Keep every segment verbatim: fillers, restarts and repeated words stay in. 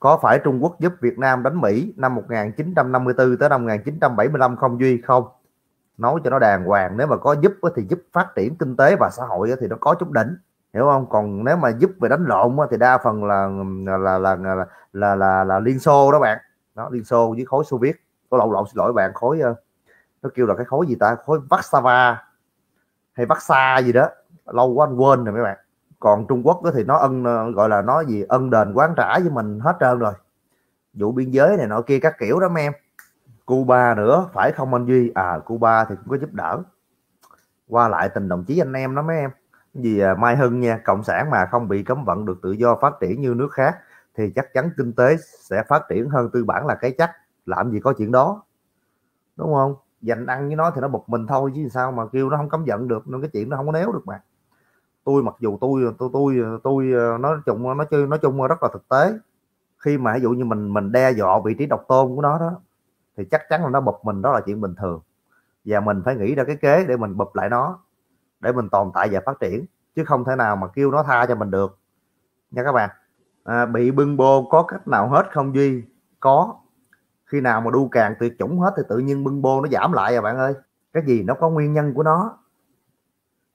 Có phải Trung Quốc giúp Việt Nam đánh Mỹ năm một nghìn chín trăm năm mươi tư tới năm một nghìn chín trăm bảy mươi lăm không Duy? Không. Nói cho nó đàng hoàng, nếu mà có giúp thì giúp phát triển kinh tế và xã hội thì nó có chút đỉnh, hiểu không? Còn nếu mà giúp về đánh lộn thì đa phần là là là là là, là, là Liên Xô đó bạn, đó, Liên Xô với khối Xô Viết. Có lộn lộn xin lỗi bạn, khối nó kêu là cái khối gì ta, khối Warsaw hay Warsaw gì đó, lâu quá anh quên rồi mấy bạn. Còn Trung Quốc thì nó ân gọi là nó gì ân đền quán trả với mình hết trơn rồi, vụ biên giới này nọ kia các kiểu đó mấy em. Cuba nữa phải không anh Duy? À, Cuba thì cũng có giúp đỡ qua lại tình đồng chí anh em đó mấy em. Vì Mai Hưng nha, cộng sản mà không bị cấm vận được tự do phát triển như nước khác thì chắc chắn kinh tế sẽ phát triển hơn tư bản là cái chắc, làm gì có chuyện đó, đúng không? Dành ăn với nó thì nó bực mình thôi chứ sao mà kêu nó không cấm vận được, nên cái chuyện nó không có néo được mà. Tôi mặc dù tôi tôi tôi tôi nói chung nó chơi nói chung rất là thực tế, khi mà ví dụ như mình mình đe dọa vị trí độc tôn của nó đó thì chắc chắn là nó bụp mình, đó là chuyện bình thường, và mình phải nghĩ ra cái kế để mình bụp lại nó, để mình tồn tại và phát triển, chứ không thể nào mà kêu nó tha cho mình được nha các bạn. À, bị bưng bô có cách nào hết không Duy? Có, khi nào mà đu càng tuyệt chủng hết thì tự nhiên bưng bô nó giảm lại à bạn ơi. Cái gì nó có nguyên nhân của nó,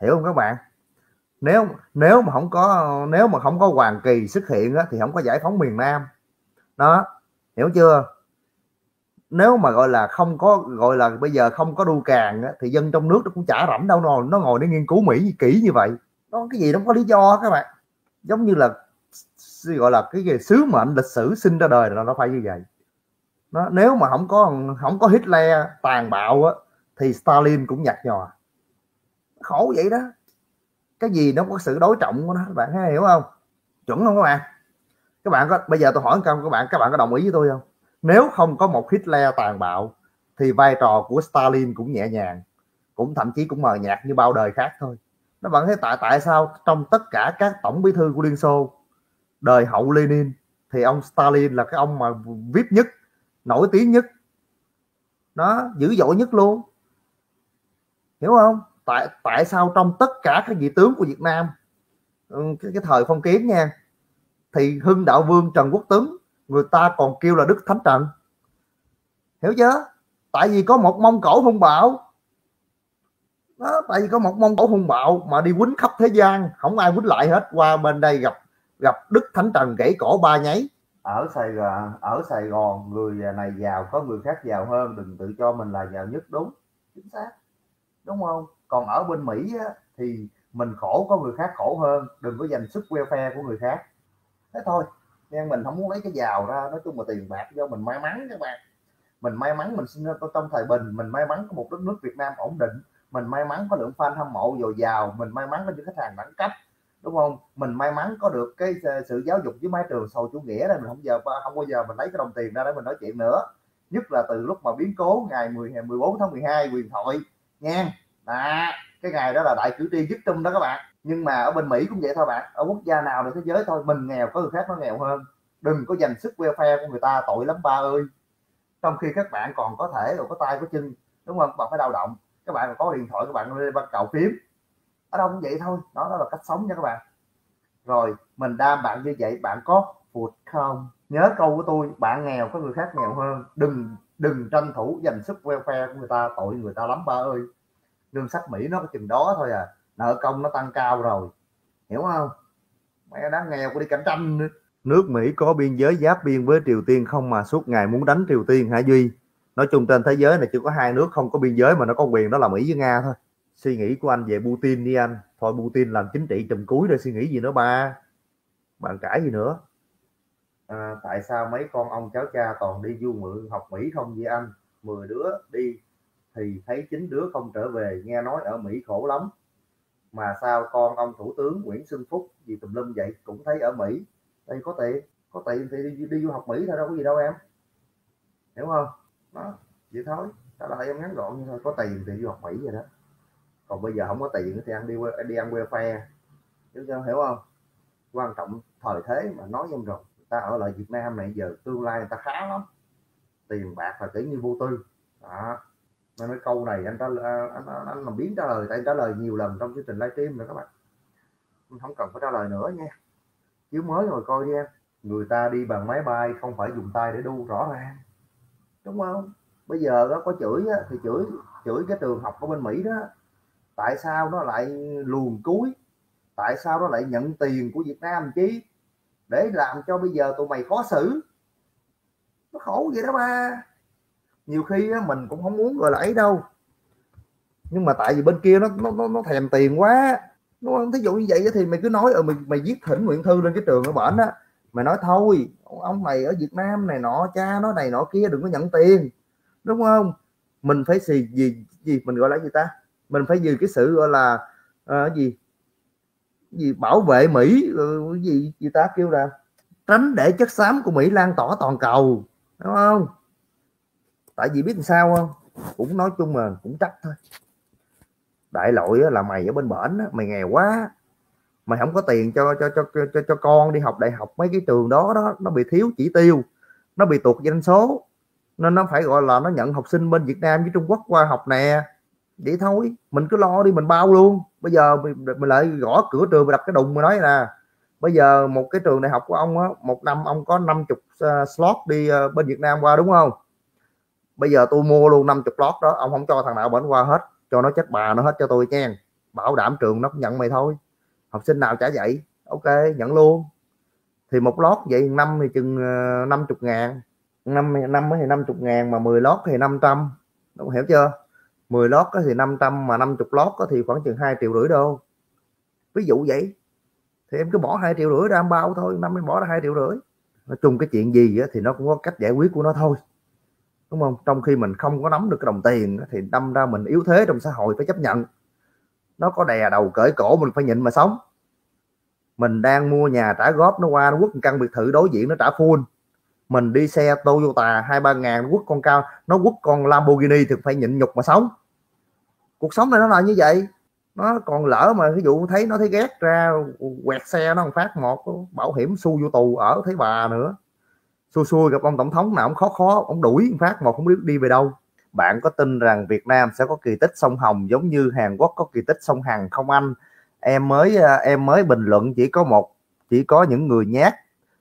hiểu không các bạn? Nếu nếu mà không có nếu mà không có Hoàng Kỳ xuất hiện á, thì không có giải phóng miền Nam đó, hiểu chưa? Nếu mà gọi là không có gọi là bây giờ không có đu càng á, thì dân trong nước nó cũng chả rảnh đâu rồi nó ngồi để nghiên cứu Mỹ kỹ như vậy. Nó cái gì nó có lý do các bạn, giống như là gọi là cái gì, sứ mệnh lịch sử sinh ra đời là nó phải như vậy. Nó nếu mà không có không có Hitler tàn bạo á, thì Stalin cũng nhạt nhòa, khổ vậy đó. Cái gì nó có sự đối trọng của nó, các bạn hiểu không? Chuẩn không các bạn? Các bạn có, bây giờ tôi hỏi các bạn, các bạn có đồng ý với tôi không? Nếu không có một Hitler tàn bạo thì vai trò của Stalin cũng nhẹ nhàng, cũng thậm chí cũng mờ nhạt như bao đời khác thôi. Nó vẫn thấy tại tại sao trong tất cả các tổng bí thư của Liên Xô đời hậu Lenin thì ông Stalin là cái ông mà vip nhất, nổi tiếng nhất, nó dữ dội nhất luôn, hiểu không? Tại tại sao trong tất cả các vị tướng của Việt Nam cái, cái thời phong kiến nha, thì Hưng Đạo Vương, Trần Quốc Tuấn người ta còn kêu là Đức Thánh Trần, hiểu chưa? Tại vì có một Mông Cổ hung bạo đó, tại vì có một Mông Cổ hung bạo mà đi quýnh khắp thế gian, không ai quýnh lại hết. Qua bên đây gặp gặp Đức Thánh Trần gãy cổ ba nháy. Ở Sài Gòn, ở Sài Gòn người này giàu có người khác giàu hơn, đừng tự cho mình là giàu nhất, đúng, chính xác, đúng không? Còn ở bên Mỹ á, thì mình khổ có người khác khổ hơn, đừng có giành sức welfare của người khác, thế thôi. Nhưng mình không muốn lấy cái giàu ra, nói chung là tiền bạc do mình may mắn các bạn. Mình may mắn mình sinh ra trong thời bình, mình may mắn có một đất nước Việt Nam ổn định, mình may mắn có lượng fan hâm mộ dồi dào, mình may mắn có những khách hàng đẳng cấp, đúng không? Mình may mắn có được cái sự giáo dục với mái trường sâu chủ nghĩa này, mình không giờ không bao giờ mình lấy cái đồng tiền ra để mình nói chuyện nữa. Nhất là từ lúc mà biến cố ngày mười, mười bốn tháng mười hai huyền thoại nha. Đó, cái ngày đó là đại cử tri giúp Trump đó các bạn. Nhưng mà ở bên Mỹ cũng vậy thôi bạn, ở quốc gia nào trên thế giới thôi, mình nghèo có người khác nó nghèo hơn, đừng có giành sức welfare của người ta, tội lắm ba ơi. Trong khi các bạn còn có thể rồi, có tay có chân, đúng không? Các bạn phải lao động, các bạn có điện thoại các bạn lên bắt cầu phím, ở đâu cũng vậy thôi. Đó, đó là cách sống nha các bạn. Rồi mình đam bạn như vậy, bạn có phụt không? Nhớ câu của tôi, bạn nghèo có người khác nghèo hơn, đừng đừng tranh thủ giành sức welfare của người ta, tội người ta lắm ba ơi. Lương sách Mỹ nó có chừng đó thôi à, nợ công nó tăng cao rồi, hiểu không? Mẹ đáng nghèo có đi cạnh tranh nữa. Nước Mỹ có biên giới giáp biên với Triều Tiên không mà suốt ngày muốn đánh Triều Tiên hả Duy? Nói chung trên thế giới này chỉ có hai nước không có biên giới mà nó có quyền, đó là Mỹ với Nga thôi. Suy nghĩ của anh về Putin đi anh, thôi Putin làm chính trị trùm cuối rồi suy nghĩ gì nữa ba, bạn cãi gì nữa? À, tại sao mấy con ông cháu cha toàn đi du mượn học Mỹ không vậy anh? Mười đứa đi thì thấy chín đứa không trở về, nghe nói ở Mỹ khổ lắm. Mà sao con ông thủ tướng Nguyễn Xuân Phúc gì tùm lum vậy cũng thấy ở Mỹ, đây có tiền, có tiền thì đi, đi du học Mỹ thôi, đâu có gì đâu em, hiểu không? Đó, vậy thôi, đó là em ngắn gọn như thôi, có tiền thì du học Mỹ rồi đó. Còn bây giờ không có tiền thì ăn đi đi ăn welfare, hiểu chưa, hiểu không? Quan trọng thời thế mà nói em rồi, người ta ở lại Việt Nam này giờ tương lai người ta khá lắm, tiền bạc là kiểu như vô tư đó. Nên nói câu này anh, ta, anh, anh, anh làm biến trả lời, tại anh trả lời nhiều lần trong chương trình livestream rồi các bạn, không cần phải trả lời nữa nha, chiếu mới rồi coi nha. người ta đi bằng máy bay không phải dùng tay để đu rõ ràng, đúng không? Bây giờ đó có chửi á, thì chửi chửi cái trường học ở bên Mỹ đó, tại sao nó lại luồn cúi, tại sao nó lại nhận tiền của Việt Nam chứ, để làm cho bây giờ tụi mày khó xử. Nó khổ vậy đó ba. Nhiều khi á, mình cũng không muốn gọi là ấy đâu, nhưng mà tại vì bên kia nó nó nó, nó thèm tiền quá. Đúng không? Thí dụ như vậy thì mày cứ nói ở mình mày, mày viết thỉnh nguyện thư lên cái trường ở bển á, mày nói thôi ông này ở Việt Nam này nọ, cha nó này nọ kia, đừng có nhận tiền, đúng không? Mình phải gì gì gì mình gọi là gì ta, mình phải gì cái sự gọi là uh, gì gì bảo vệ Mỹ, uh, gì gì ta kêu là tránh để chất xám của Mỹ lan tỏa toàn cầu, đúng không? Tại vì biết làm sao không, cũng nói chung là cũng trách thôi. Đại loại là mày ở bên bển mày nghèo quá, mày không có tiền cho cho cho cho cho con đi học đại học mấy cái trường đó đó, nó bị thiếu chỉ tiêu, nó bị tuột danh số, nên nó phải gọi là nó nhận học sinh bên Việt Nam với Trung Quốc qua học nè. Vậy thôi mình cứ lo đi, mình bao luôn. Bây giờ mình, mình lại gõ cửa trường, mình đập cái đùng, mình nói là bây giờ một cái trường đại học của ông á, một năm ông có năm mươi slot đi bên Việt Nam qua, đúng không? Bây giờ tôi mua luôn năm mươi slot đó, ông không cho thằng nào bển qua hết, cho nó chết bà nó hết cho tôi nha, bảo đảm trường nó nhận mày thôi. Học sinh nào trả vậy, ok nhận luôn. Thì một lót vậy năm thì chừng năm mươi ngàn, năm năm thì năm mươi ngàn, mà mười lót thì năm trăm, đúng, hiểu chưa? Mười lót thì năm trăm, mà năm mươi lót thì khoảng chừng hai triệu rưỡi đô, ví dụ vậy. Thì em cứ bỏ hai triệu rưỡi ra em bao thôi, năm em bỏ ra hai triệu rưỡi. Nói chung cái chuyện gì thì nó cũng có cách giải quyết của nó thôi, đúng không? Trong khi mình không có nắm được cái đồng tiền thì đâm ra mình yếu thế trong xã hội, phải chấp nhận. Nó có đè đầu cởi cổ mình phải nhịn mà sống. Mình đang mua nhà trả góp, nó qua nó quất căn biệt thự đối diện nó trả full. Mình đi xe Toyota hai ba ngàn nó quất con cao, nó quất con Lamborghini thì phải nhịn nhục mà sống. Cuộc sống này nó là như vậy. Nó còn lỡ mà ví dụ thấy nó thấy ghét ra quẹt xe nó một phát một bảo hiểm xu vô tù ở thấy bà nữa. Xui xui gặp ông tổng thống nào ông khó khó ông đuổi một phát một không biết đi về đâu. Bạn có tin rằng Việt Nam sẽ có kỳ tích sông Hồng giống như Hàn Quốc có kỳ tích sông Hằng không anh? Em mới em mới bình luận chỉ có một chỉ có những người nhát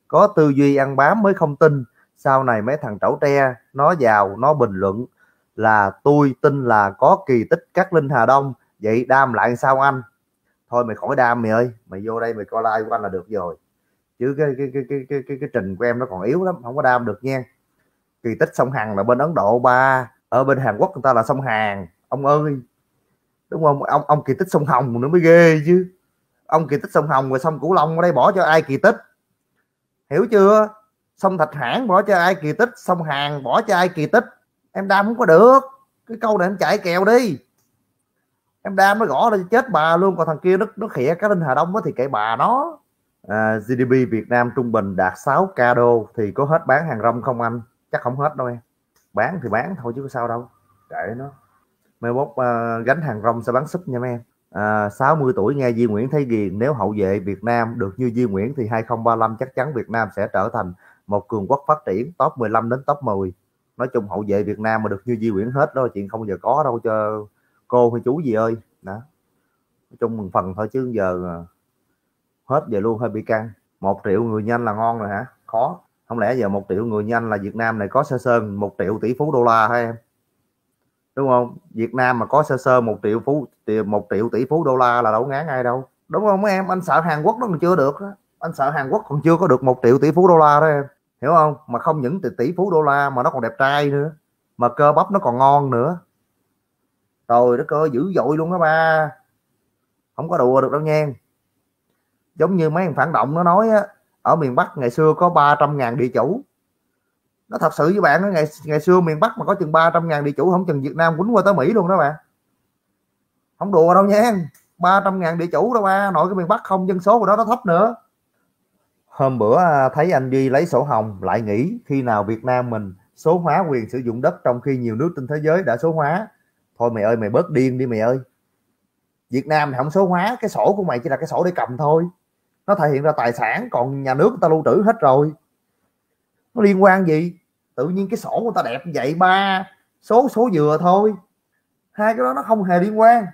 có tư duy ăn bám mới không tin. Sau này mấy thằng trẩu tre nó vào nó bình luận là tôi tin là có kỳ tích Cát Linh Hà Đông. Vậy Đam lại sao anh? Thôi mày khỏi Đam mày ơi, mày vô đây mày coi like của anh là được rồi. Chứ cái cái cái cái cái cái, cái trình của em nó còn yếu lắm, không có Đam được nha. Kỳ tích sông Hằng là bên Ấn Độ ba, ở bên Hàn Quốc người ta là sông Hàn ông ơi, đúng không? Ông ông kỳ tích sông Hồng nữa mới ghê chứ. Ông kỳ tích sông Hồng rồi sông Cửu Long ở đây bỏ cho ai kỳ tích, hiểu chưa? Sông Thạch Hãn bỏ cho ai kỳ tích, sông Hàn bỏ cho ai kỳ tích. Em Đam không có được cái câu này, em chạy kèo đi. Em Đam nó gõ lên chết bà luôn, còn thằng kia nó nó khịa Cát Linh Hà Đông thì kệ bà nó. À, giê đê pê Việt Nam trung bình đạt sáu k đô thì có hết bán hàng rong không anh? Chắc không hết đâu em. Bán thì bán thôi chứ có sao đâu, kệ nó. Mai mốt uh, gánh hàng rong sẽ bán súp nha mấy em. À, sáu mươi tuổi nghe Duy Nguyễn thấy ghiền. Nếu hậu vệ Việt Nam được như Duy Nguyễn thì hai không ba lăm chắc chắn Việt Nam sẽ trở thành một cường quốc phát triển top mười lăm đến top mười. Nói chung hậu vệ Việt Nam mà được như Duy Nguyễn hết đó, chuyện không giờ có đâu cho cô hay chú gì ơi đó. Nói chung mừng phần thôi chứ giờ hết về luôn hơi bị căng. Một triệu người nhanh là ngon rồi hả? Khó. Không lẽ giờ một triệu người nhanh là Việt Nam này có sơ sơn một triệu tỷ phú đô la hả em? Đúng không? Việt Nam mà có sơ sơ một triệu phú một triệu tỷ phú đô la là đâu ngán ai đâu, đúng không mấy em? Anh sợ Hàn Quốc nó còn chưa được đó. Anh sợ Hàn Quốc còn chưa có được một triệu tỷ phú đô la đó em, hiểu không? Mà không những tỷ tỷ phú đô la mà nó còn đẹp trai nữa, mà cơ bắp nó còn ngon nữa. Trời đất ơi, dữ dội luôn đó ba, không có đùa được đâu nha. Giống như mấy thằng phản động nó nói á, ở miền Bắc ngày xưa có ba trăm ngàn địa chủ. Nó thật sự với bạn đó, ngày ngày xưa miền Bắc mà có chừng ba trăm ngàn địa chủ, không chừng Việt Nam quýnh qua tới Mỹ luôn đó bạn. Không đùa đâu nha, ba trăm ngàn địa chủ đâu ba, nội cái miền Bắc không, dân số của đó nó thấp nữa. Hôm bữa thấy anh Duy lấy sổ hồng lại nghĩ khi nào Việt Nam mình số hóa quyền sử dụng đất trong khi nhiều nước trên thế giới đã số hóa. Thôi mày ơi, mày bớt điên đi mày ơi. Việt Nam mày không số hóa, cái sổ của mày chỉ là cái sổ để cầm thôi. Nó thể hiện ra tài sản, còn nhà nước người ta lưu trữ hết rồi. Nó liên quan gì? Tự nhiên cái sổ người ta đẹp vậy ba, số số dừa thôi. Hai cái đó nó không hề liên quan.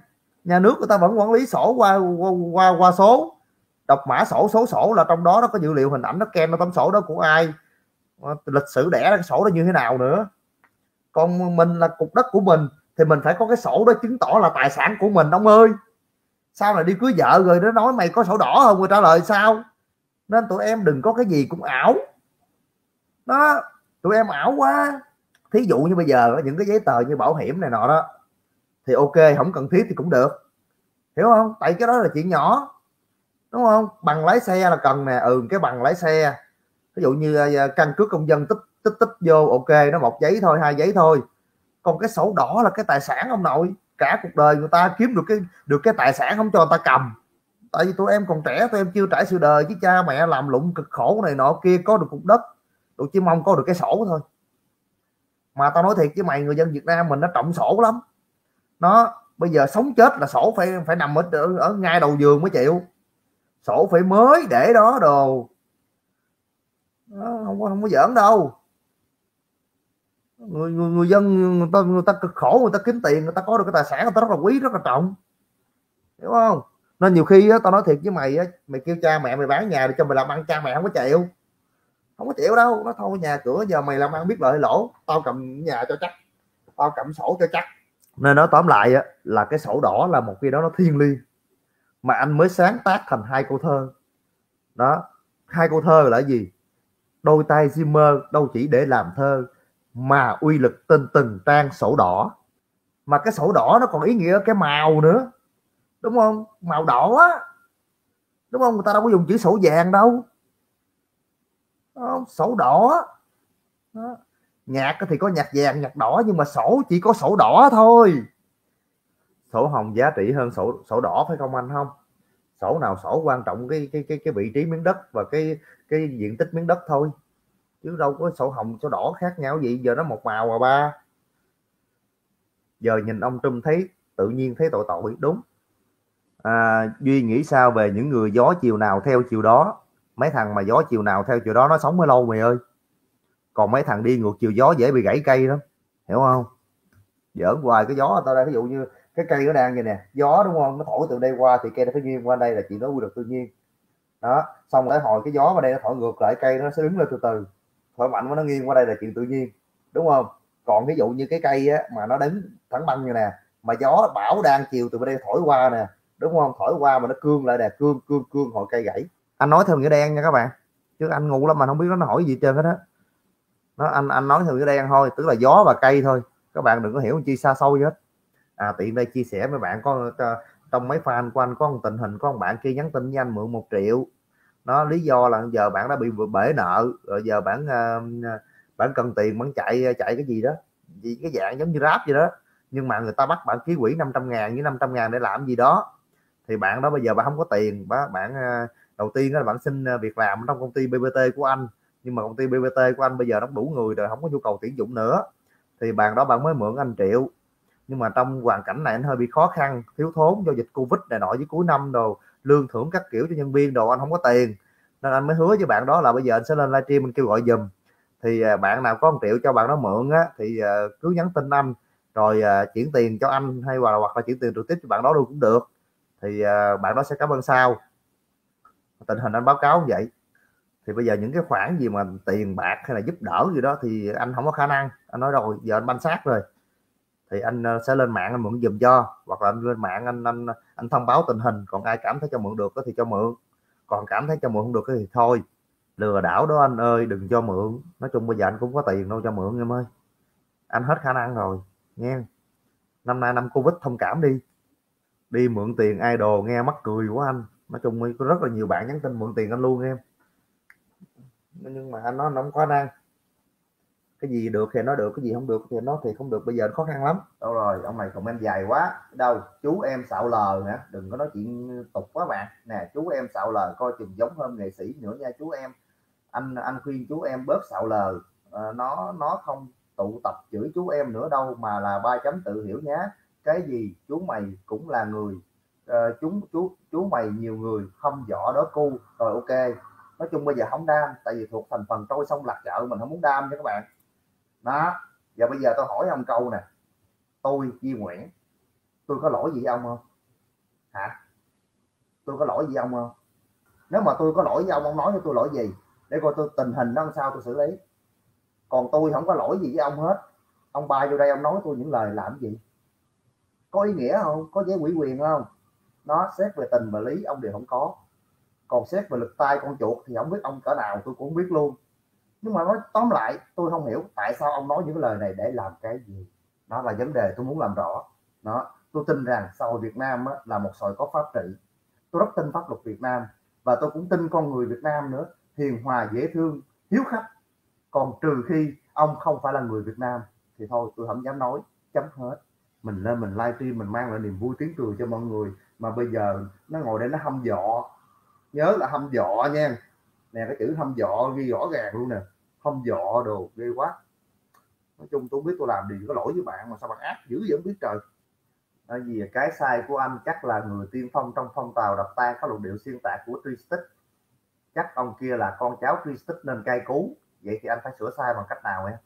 Nhà nước người ta vẫn quản lý sổ qua qua qua, qua số. đọc mã sổ, số sổ là trong đó nó có dữ liệu hình ảnh, nó kèm vào tấm sổ đó của ai, lịch sử đẻ cái sổ đó như thế nào nữa. Còn mình là cục đất của mình thì mình phải có cái sổ đó chứng tỏ là tài sản của mình ông ơi. Sao là đi cưới vợ rồi nó nói mày có sổ đỏ không, người trả lời sao. Nên tụi em đừng có cái gì cũng ảo đó, tụi em ảo quá. Thí dụ như bây giờ những cái giấy tờ như bảo hiểm này nọ đó thì ok, không cần thiết thì cũng được, hiểu không, tại cái đó là chuyện nhỏ, đúng không. Bằng lái xe là cần nè, ừ cái bằng lái xe, ví dụ như căn cước công dân tích tích tích vô, ok nó một giấy thôi, hai giấy thôi. Còn cái sổ đỏ là cái tài sản ông nội, cả cuộc đời người ta kiếm được cái được cái tài sản không cho người ta cầm. Tại vì tụi em còn trẻ, tụi em chưa trải sự đời, chứ cha mẹ làm lụng cực khổ này nọ kia, có được cục đất tụi chỉ mong có được cái sổ thôi. Mà tao nói thiệt với mày, người dân Việt Nam mình nó trọng sổ lắm. Nó bây giờ sống chết là sổ phải phải nằm ở, ở ngay đầu giường mới chịu. Sổ phải mới để đó đồ. Nó không có không có giỡn đâu. Người, người, người dân người ta, người ta cực khổ, người ta kiếm tiền, người ta có được cái tài sản, người ta rất là quý, rất là trọng, hiểu không. Nên nhiều khi á, tao nói thiệt với mày á, mày kêu cha mẹ mày bán nhà để cho mày làm ăn, cha mẹ không có chịu, không có chịu đâu. Nó thôi nhà cửa giờ mày làm ăn biết lợi lỗ, tao cầm nhà cho chắc, tao cầm sổ cho chắc. Nên nói tóm lại á, là cái sổ đỏ là một cái đó nó thiêng liêng mà anh mới sáng tác thành hai câu thơ đó. Hai câu thơ là gì? Đôi tay Gymer đâu chỉ để làm thơ mà uy lực trên từng trang sổ đỏ. Mà cái sổ đỏ nó còn ý nghĩa cái màu nữa, đúng không, màu đỏ á, đúng không. Người ta đâu có dùng chữ sổ vàng đâu, sổ đỏ đó. Nhạc thì có nhạc vàng, nhạc đỏ, nhưng mà sổ chỉ có sổ đỏ thôi. Sổ hồng giá trị hơn sổ sổ đỏ phải không anh? Không, sổ nào sổ quan trọng cái cái cái cái vị trí miếng đất và cái cái diện tích miếng đất thôi, chứ đâu có sổ hồng sổ đỏ khác nhau gì. Giờ nó một màu à ba. Giờ nhìn ông Trump thấy tự nhiên thấy tội tội, đúng. à, Duy nghĩ sao về những người gió chiều nào theo chiều đó? Mấy thằng mà gió chiều nào theo chiều đó nó sống mới lâu mày ơi. Còn mấy thằng đi ngược chiều gió dễ bị gãy cây lắm, hiểu không. Giỡn hoài cái gió. Tao đây ví dụ như cái cây nó đang vậy nè, gió đúng không, nó thổi từ đây qua thì cây nó phải nghiêng qua đây, là chuyện đó quy luật tự nhiên đó. Xong rồi hồi cái gió vào đây nó thổi ngược lại, cây nó sẽ đứng lên từ từ, thổi mạnh quá nó nghiêng qua đây là chuyện tự nhiên, đúng không. Còn ví dụ như cái cây á, mà nó đứng thẳng băng như nè, mà gió bão đang chiều từ bên đây thổi qua nè, đúng không, thổi qua mà nó cương lại nè, cương cương cương hồi cây gãy. Anh nói theo nghĩa đen nha các bạn, chứ anh ngu lắm mà không biết nó hỏi gì trơn hết á. Nó anh anh nói theo nghĩa đen thôi, tức là gió và cây thôi, các bạn đừng có hiểu chi xa xôi hết. À tiện đây chia sẻ với bạn, có trong mấy fan của anh có một tình hình, có một bạn kia nhắn tin với anh mượn một triệu. Nó lý do là giờ bạn đã bị bể nợ rồi, giờ bạn uh, bạn cần tiền, bạn chạy chạy cái gì đó, gì cái dạng giống như ráp vậy đó, nhưng mà người ta bắt bạn ký quỹ năm trăm ngàn với năm trăm ngàn để làm gì đó. Thì bạn đó bây giờ bạn không có tiền, bạn, bạn uh, đầu tiên đó là bạn xin việc làm trong công ty bê pê tê của anh, nhưng mà công ty bê pê tê của anh bây giờ nó đủ người rồi, không có nhu cầu tuyển dụng nữa, thì bạn đó bạn mới mượn anh triệu. Nhưng mà trong hoàn cảnh này anh hơi bị khó khăn, thiếu thốn do dịch Covid này nọ, với cuối năm đồ, lương thưởng các kiểu cho nhân viên đồ, anh không có tiền. Nên anh mới hứa với bạn đó là bây giờ anh sẽ lên livestream mình kêu gọi giùm. Thì bạn nào có một triệu cho bạn đó mượn á, thì cứ nhắn tin anh rồi chuyển tiền cho anh, hay hoặc là, hoặc là chuyển tiền trực tiếp cho bạn đó luôn cũng được. Thì bạn đó sẽ cảm ơn sau. Tình hình anh báo cáo vậy. Thì bây giờ những cái khoản gì mà tiền bạc hay là giúp đỡ gì đó thì anh không có khả năng. Anh nói rồi, giờ anh banh xác rồi, thì anh sẽ lên mạng anh mượn dùm cho, hoặc là anh lên mạng anh anh anh thông báo tình hình. Còn ai cảm thấy cho mượn được thì cho mượn, còn cảm thấy cho mượn không được thì thôi. Lừa đảo đó anh ơi, đừng cho mượn. Nói chung bây giờ anh cũng có tiền đâu cho mượn em ơi, anh hết khả năng rồi nghe. Năm nay năm Covid thông cảm đi, đi mượn tiền idol nghe mắc cười của anh. Nói chung có rất là nhiều bạn nhắn tin mượn tiền anh luôn em, nhưng mà anh nói nó không có khả năng. Cái gì được thì nó được, cái gì không được thì nó thì không được. Bây giờ khó khăn lắm. Đâu rồi, ông này comment dài quá. Đâu, chú em xạo lờ nè, đừng có nói chuyện tục quá bạn. Nè, chú em xạo lờ coi chừng giống hơn nghệ sĩ nữa nha chú em. Anh anh khuyên chú em bớt xạo lờ, à, nó nó không tụ tập chửi chú em nữa đâu, mà là ba chấm tự hiểu nhá. Cái gì chú mày cũng là người, à, chúng chú chú mày nhiều người không võ đó cu. Rồi ok. Nói chung bây giờ không đam, tại vì thuộc thành phần trôi sông lạc chợ, mình không muốn đam nha các bạn. Đó, và bây giờ tôi hỏi ông câu nè, tôi Duy Nguyễn, tôi có lỗi gì với ông không hả? Tôi có lỗi gì với ông không? Nếu mà tôi có lỗi với ông, ông nói cho tôi lỗi gì để coi tôi tình hình nó làm sao tôi xử lý. Còn tôi không có lỗi gì với ông hết. Ông bay vô đây ông nói tôi những lời làm gì, có ý nghĩa không? Có giấy ủy quyền không? Nó xét về tình và lý ông đều không có. Còn xét về lực tay con chuột thì không biết ông cỡ nào tôi cũng biết luôn. Nhưng mà nói tóm lại tôi không hiểu tại sao ông nói những lời này để làm cái gì. Đó là vấn đề tôi muốn làm rõ. Đó, tôi tin rằng xã hội Việt Nam á, là một xã hội có pháp trị. Tôi rất tin pháp luật Việt Nam và tôi cũng tin con người Việt Nam nữa, hiền hòa, dễ thương, hiếu khách. Còn trừ khi ông không phải là người Việt Nam thì thôi tôi không dám nói, chấm hết. Mình lên mình livestream mình mang lại niềm vui tiếng cười cho mọi người, mà bây giờ nó ngồi đây nó hâm dọ. Nhớ là hâm dọ nha. Nè, cái chữ hâm dọ ghi rõ ràng luôn nè. Hâm dọ đồ ghê quá. Nói chung tôi không biết tôi làm gì có lỗi với bạn mà sao bạn ác dữ vậy không biết trời. Nói gì cái sai của anh chắc là người tiên phong trong phong trào đập tan các luận điệu xuyên tạc của Tristic. Chắc ông kia là con cháu Tristic nên cay cú. Vậy thì anh phải sửa sai bằng cách nào em?